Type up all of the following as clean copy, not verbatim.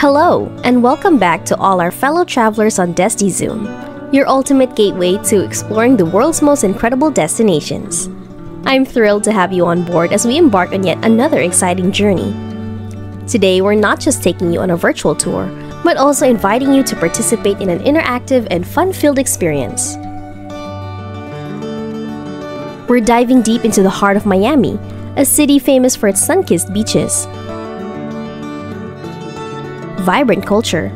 Hello, and welcome back to all our fellow travelers on Desti Zoom, your ultimate gateway to exploring the world's most incredible destinations. I'm thrilled to have you on board as we embark on yet another exciting journey. Today, we're not just taking you on a virtual tour, but also inviting you to participate in an interactive and fun-filled experience. We're diving deep into the heart of Miami, a city famous for its sun-kissed beaches, vibrant culture,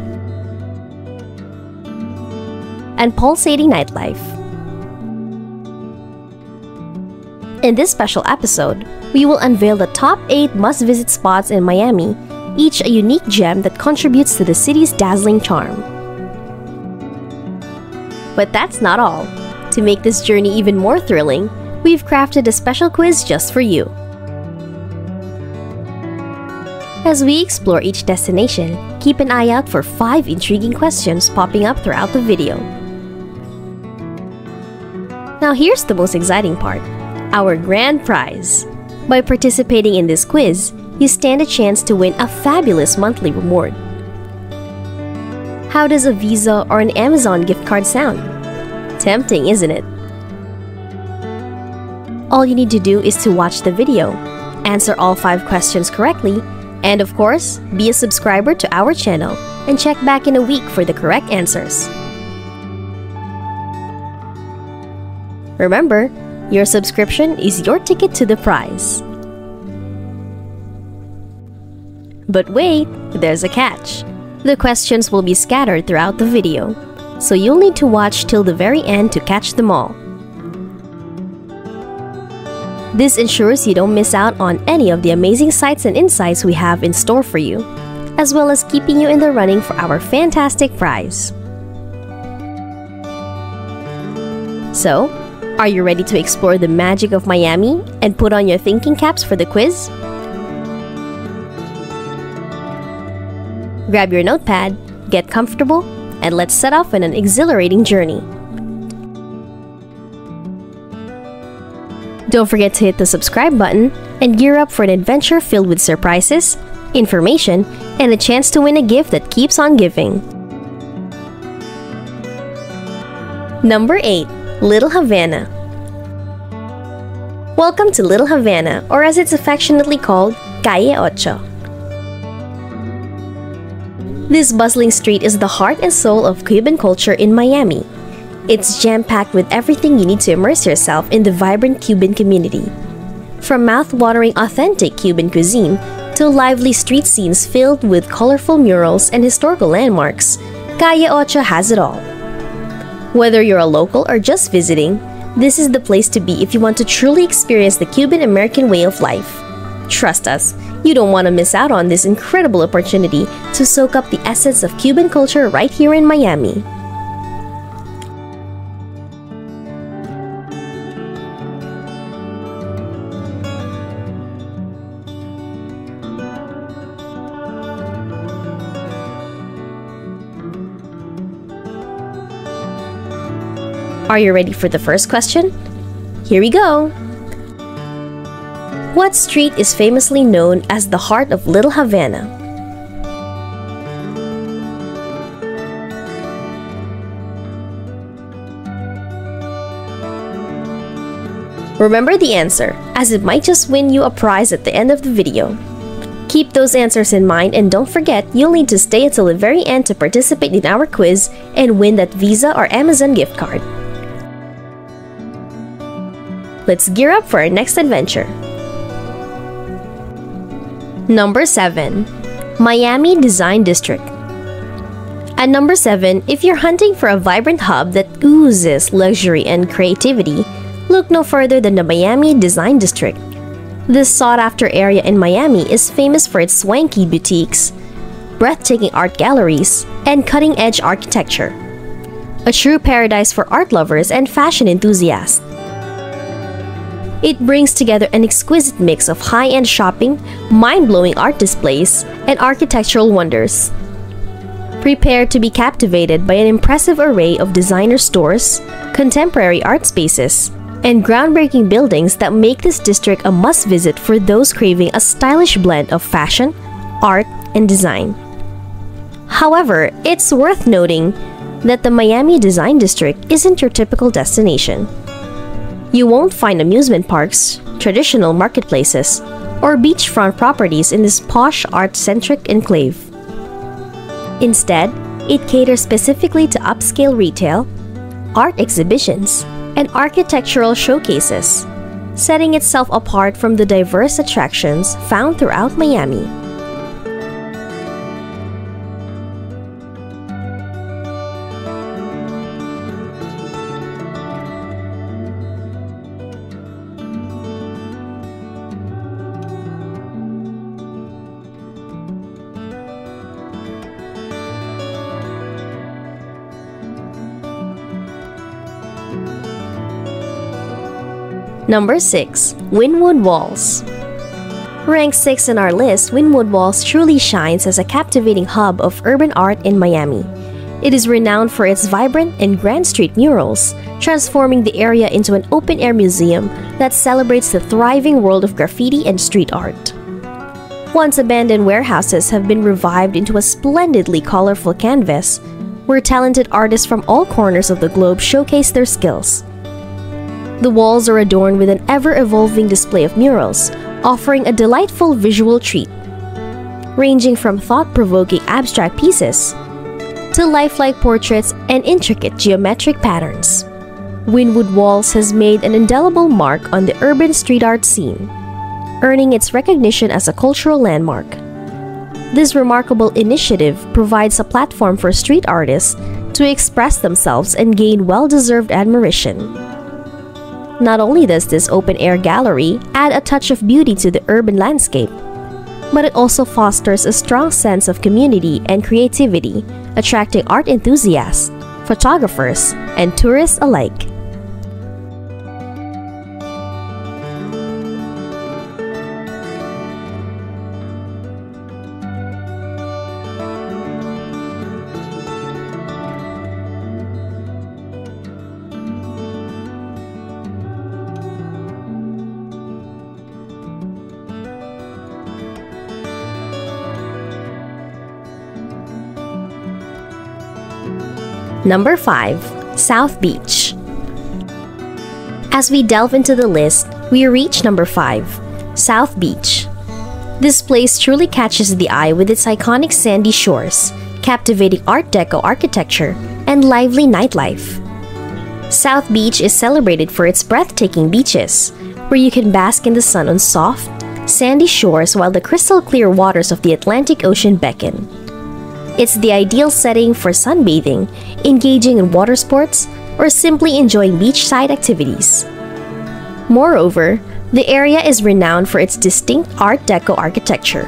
and pulsating nightlife. In this special episode, we will unveil the top 8 must-visit spots in Miami, each a unique gem that contributes to the city's dazzling charm. But that's not all. To make this journey even more thrilling, we've crafted a special quiz just for you. As we explore each destination, keep an eye out for 5 intriguing questions popping up throughout the video. Now here's the most exciting part, our grand prize. By participating in this quiz, you stand a chance to win a fabulous monthly reward. How does a Visa or an Amazon gift card sound? Tempting, isn't it? All you need to do is to watch the video, answer all 5 questions correctly, and of course, be a subscriber to our channel and check back in a week for the correct answers. Remember, your subscription is your ticket to the prize. But wait, there's a catch. The questions will be scattered throughout the video, so you'll need to watch till the very end to catch them all. This ensures you don't miss out on any of the amazing sights and insights we have in store for you, as well as keeping you in the running for our fantastic prize. So, are you ready to explore the magic of Miami and put on your thinking caps for the quiz? Grab your notepad, get comfortable, and let's set off on an exhilarating journey. Don't forget to hit the subscribe button and gear up for an adventure filled with surprises, information, and a chance to win a gift that keeps on giving. Number 8. Little Havana. Welcome to Little Havana, or as it's affectionately called, Calle Ocho. This bustling street is the heart and soul of Cuban culture in Miami. It's jam-packed with everything you need to immerse yourself in the vibrant Cuban community. From mouth-watering authentic Cuban cuisine to lively street scenes filled with colorful murals and historical landmarks, Calle Ocho has it all. Whether you're a local or just visiting, this is the place to be if you want to truly experience the Cuban-American way of life. Trust us, you don't want to miss out on this incredible opportunity to soak up the essence of Cuban culture right here in Miami. Are you ready for the first question? Here we go! What street is famously known as the heart of Little Havana? Remember the answer, as it might just win you a prize at the end of the video. Keep those answers in mind and don't forget you'll need to stay until the very end to participate in our quiz and win that Visa or Amazon gift card. Let's gear up for our next adventure. Number 7. Miami Design District. At number 7, if you're hunting for a vibrant hub that oozes luxury and creativity, look no further than the Miami Design District. This sought-after area in Miami is famous for its swanky boutiques, breathtaking art galleries, and cutting-edge architecture. A true paradise for art lovers and fashion enthusiasts. It brings together an exquisite mix of high-end shopping, mind-blowing art displays, and architectural wonders. Prepare to be captivated by an impressive array of designer stores, contemporary art spaces, and groundbreaking buildings that make this district a must-visit for those craving a stylish blend of fashion, art, and design. However, it's worth noting that the Miami Design District isn't your typical destination. You won't find amusement parks, traditional marketplaces, or beachfront properties in this posh art-centric enclave. Instead, it caters specifically to upscale retail, art exhibitions, and architectural showcases, setting itself apart from the diverse attractions found throughout Miami. Number 6. Wynwood Walls. Ranked 6 in our list, Wynwood Walls truly shines as a captivating hub of urban art in Miami. It is renowned for its vibrant and grand street murals, transforming the area into an open-air museum that celebrates the thriving world of graffiti and street art. Once abandoned warehouses have been revived into a splendidly colorful canvas, where talented artists from all corners of the globe showcase their skills. The walls are adorned with an ever-evolving display of murals, offering a delightful visual treat. Ranging from thought-provoking abstract pieces to lifelike portraits and intricate geometric patterns, Wynwood Walls has made an indelible mark on the urban street art scene, earning its recognition as a cultural landmark. This remarkable initiative provides a platform for street artists to express themselves and gain well-deserved admiration. Not only does this open-air gallery add a touch of beauty to the urban landscape, but it also fosters a strong sense of community and creativity, attracting art enthusiasts, photographers, and tourists alike. Number 5. South Beach. As we delve into the list, we reach number 5, South Beach. This place truly catches the eye with its iconic sandy shores, captivating Art Deco architecture, and lively nightlife. South Beach is celebrated for its breathtaking beaches, where you can bask in the sun on soft, sandy shores while the crystal-clear waters of the Atlantic Ocean beckon. It's the ideal setting for sunbathing, engaging in water sports, or simply enjoying beachside activities. Moreover, the area is renowned for its distinct Art Deco architecture.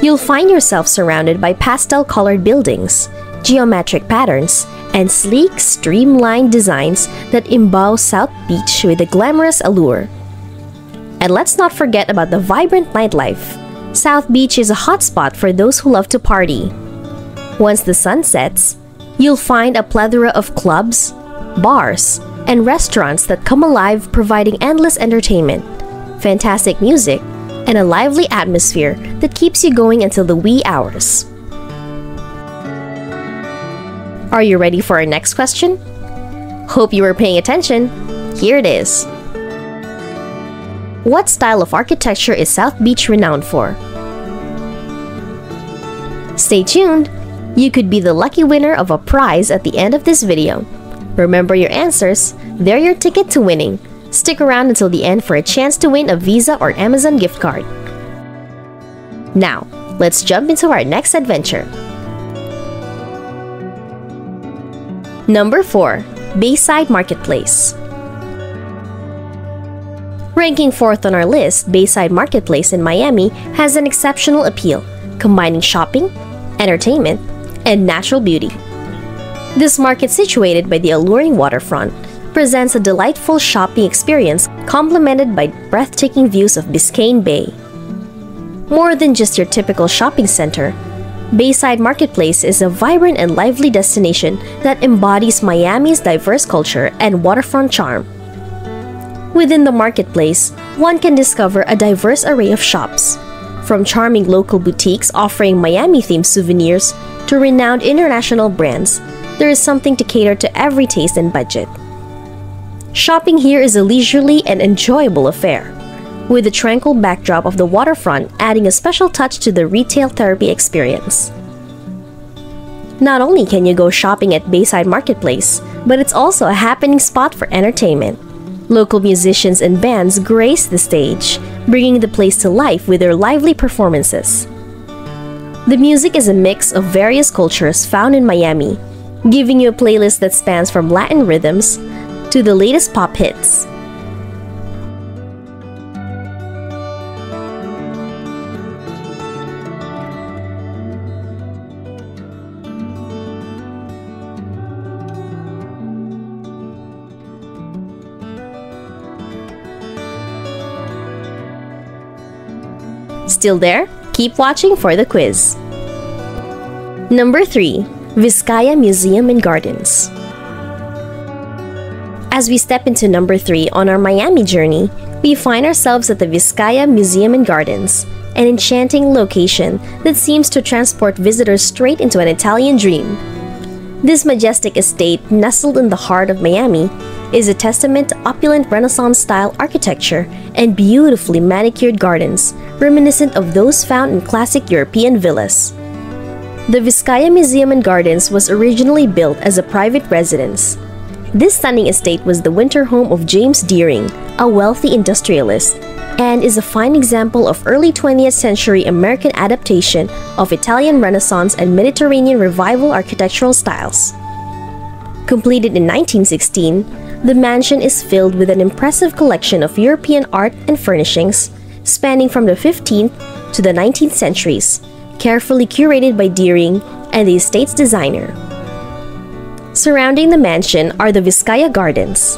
You'll find yourself surrounded by pastel-colored buildings, geometric patterns, and sleek, streamlined designs that imbow South Beach with a glamorous allure. And let's not forget about the vibrant nightlife. South Beach is a hotspot for those who love to party. Once the sun sets, you'll find a plethora of clubs, bars, and restaurants that come alive, providing endless entertainment, fantastic music, and a lively atmosphere that keeps you going until the wee hours. Are you ready for our next question? Hope you were paying attention. Here it is. What style of architecture is South Beach renowned for? Stay tuned! You could be the lucky winner of a prize at the end of this video. Remember your answers, they're your ticket to winning. Stick around until the end for a chance to win a Visa or Amazon gift card. Now, let's jump into our next adventure. Number 4. Bayside Marketplace. Ranking 4th on our list, Bayside Marketplace in Miami has an exceptional appeal, combining shopping, entertainment, and natural beauty. This market, situated by the alluring waterfront, presents a delightful shopping experience complemented by breathtaking views of Biscayne Bay. More than just your typical shopping center, Bayside Marketplace is a vibrant and lively destination that embodies Miami's diverse culture and waterfront charm. Within the marketplace, one can discover a diverse array of shops, from charming local boutiques offering Miami-themed souvenirs to renowned international brands, there is something to cater to every taste and budget. Shopping here is a leisurely and enjoyable affair, with the tranquil backdrop of the waterfront adding a special touch to the retail therapy experience. Not only can you go shopping at Bayside Marketplace, but it's also a happening spot for entertainment. Local musicians and bands grace the stage, bringing the place to life with their lively performances. The music is a mix of various cultures found in Miami, giving you a playlist that spans from Latin rhythms to the latest pop hits. Still there? Keep watching for the quiz. Number 3. Vizcaya Museum and Gardens. As we step into number 3 on our Miami journey, we find ourselves at the Vizcaya Museum and Gardens, an enchanting location that seems to transport visitors straight into an Italian dream. This majestic estate, nestled in the heart of Miami, is a testament to opulent Renaissance-style architecture and beautifully manicured gardens, reminiscent of those found in classic European villas. The Vizcaya Museum and Gardens was originally built as a private residence. This stunning estate was the winter home of James Deering, a wealthy industrialist, and is a fine example of early 20th century American adaptation of Italian Renaissance and Mediterranean Revival architectural styles. Completed in 1916, the mansion is filled with an impressive collection of European art and furnishings, spanning from the 15th to the 19th centuries, carefully curated by Deering and the estate's designer. Surrounding the mansion are the Vizcaya Gardens,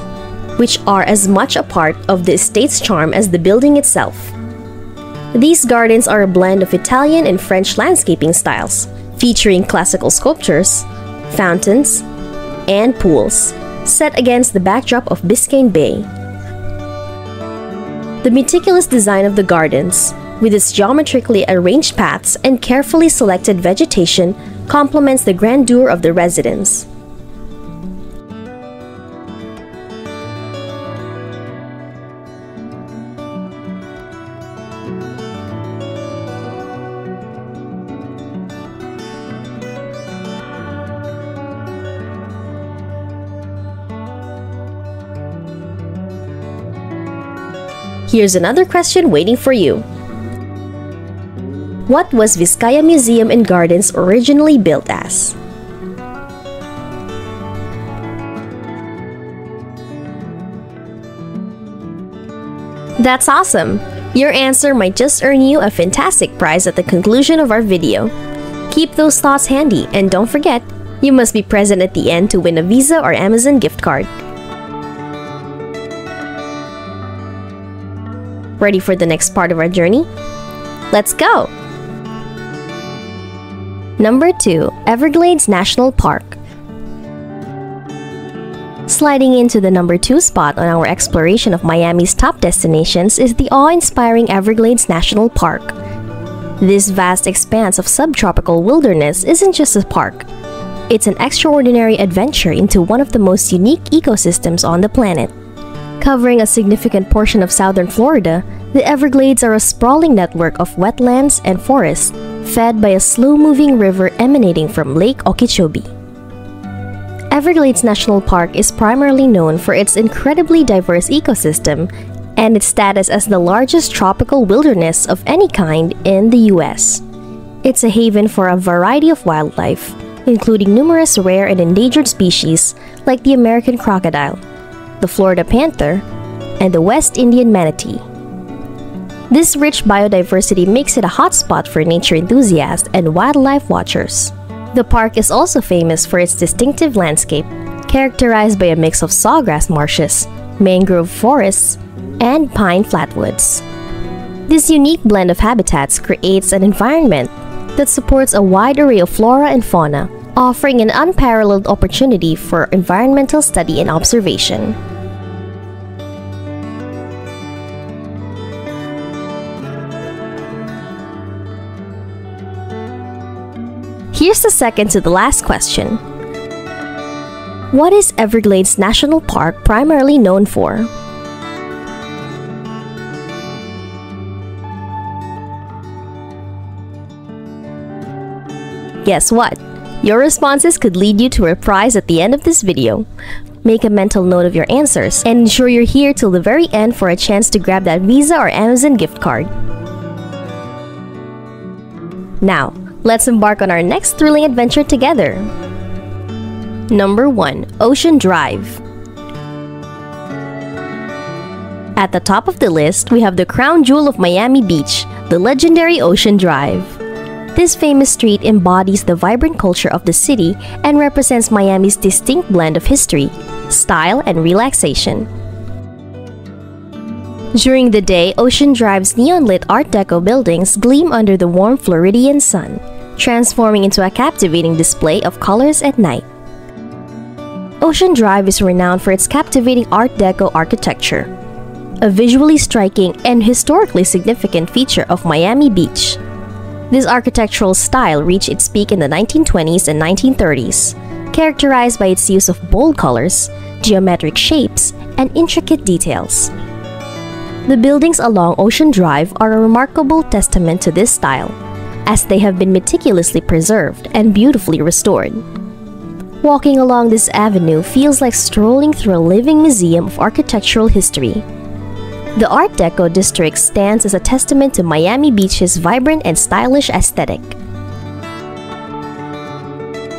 which are as much a part of the estate's charm as the building itself. These gardens are a blend of Italian and French landscaping styles, featuring classical sculptures, fountains, and pools, set against the backdrop of Biscayne Bay. The meticulous design of the gardens, with its geometrically arranged paths and carefully selected vegetation, complements the grandeur of the residence. Here's another question waiting for you. What was Vizcaya Museum and Gardens originally built as? That's awesome! Your answer might just earn you a fantastic prize at the conclusion of our video. Keep those thoughts handy, and don't forget, you must be present at the end to win a Visa or Amazon gift card. Ready for the next part of our journey? Let's go! Number 2. Everglades National Park. Sliding into the number 2 spot on our exploration of Miami's top destinations is the awe-inspiring Everglades National Park. This vast expanse of subtropical wilderness isn't just a park. It's an extraordinary adventure into one of the most unique ecosystems on the planet. Covering a significant portion of southern Florida, the Everglades are a sprawling network of wetlands and forests, fed by a slow-moving river emanating from Lake Okeechobee. Everglades National Park is primarily known for its incredibly diverse ecosystem and its status as the largest tropical wilderness of any kind in the U.S. It's a haven for a variety of wildlife, including numerous rare and endangered species like the American crocodile, the Florida panther, and the West Indian manatee. This rich biodiversity makes it a hotspot for nature enthusiasts and wildlife watchers. The park is also famous for its distinctive landscape, characterized by a mix of sawgrass marshes, mangrove forests, and pine flatwoods. This unique blend of habitats creates an environment that supports a wide array of flora and fauna, offering an unparalleled opportunity for environmental study and observation. Here's the second to the last question. What is Everglades National Park primarily known for? Guess what? Your responses could lead you to a prize at the end of this video. Make a mental note of your answers and ensure you're here till the very end for a chance to grab that Visa or Amazon gift card. Now, let's embark on our next thrilling adventure together. Number 1. Ocean Drive. At the top of the list, we have the crown jewel of Miami Beach, the legendary Ocean Drive. This famous street embodies the vibrant culture of the city and represents Miami's distinct blend of history, style, and relaxation. During the day, Ocean Drive's neon-lit Art Deco buildings gleam under the warm Floridian sun, transforming into a captivating display of colors at night. Ocean Drive is renowned for its captivating Art Deco architecture, a visually striking and historically significant feature of Miami Beach. This architectural style reached its peak in the 1920s and 1930s, characterized by its use of bold colors, geometric shapes, and intricate details. The buildings along Ocean Drive are a remarkable testament to this style, as they have been meticulously preserved and beautifully restored. Walking along this avenue feels like strolling through a living museum of architectural history. The Art Deco district stands as a testament to Miami Beach's vibrant and stylish aesthetic.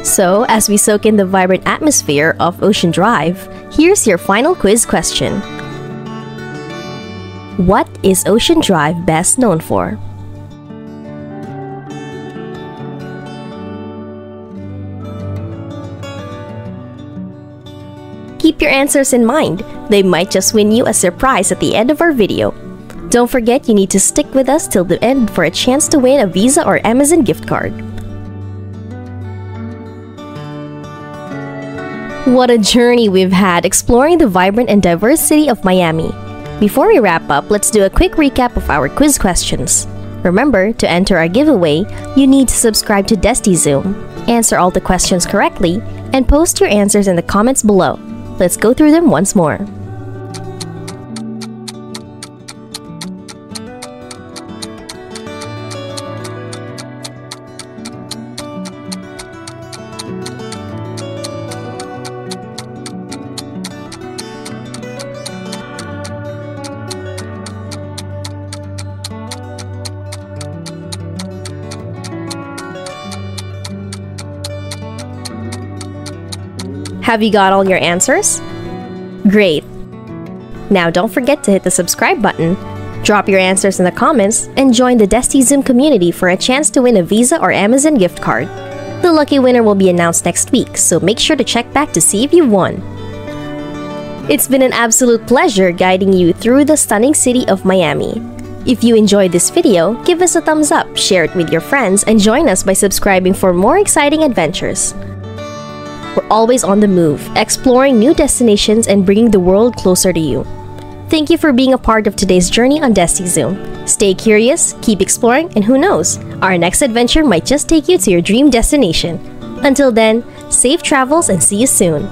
So, as we soak in the vibrant atmosphere of Ocean Drive, here's your final quiz question. What is Ocean Drive best known for? Keep your answers in mind. They might just win you a surprise at the end of our video. Don't forget, you need to stick with us till the end for a chance to win a Visa or Amazon gift card. What a journey we've had exploring the vibrant and diverse city of Miami. Before we wrap up, let's do a quick recap of our quiz questions. Remember, to enter our giveaway, you need to subscribe to Desti Zoom, answer all the questions correctly, and post your answers in the comments below. Let's go through them once more. Have you got all your answers? Great! Now don't forget to hit the subscribe button, drop your answers in the comments, and join the Desti Zoom community for a chance to win a Visa or Amazon gift card. The lucky winner will be announced next week, so make sure to check back to see if you won. It's been an absolute pleasure guiding you through the stunning city of Miami. If you enjoyed this video, give us a thumbs up, share it with your friends, and join us by subscribing for more exciting adventures. We're always on the move, exploring new destinations and bringing the world closer to you. Thank you for being a part of today's journey on Desti Zoom. Stay curious, keep exploring, and who knows, our next adventure might just take you to your dream destination. Until then, safe travels and see you soon.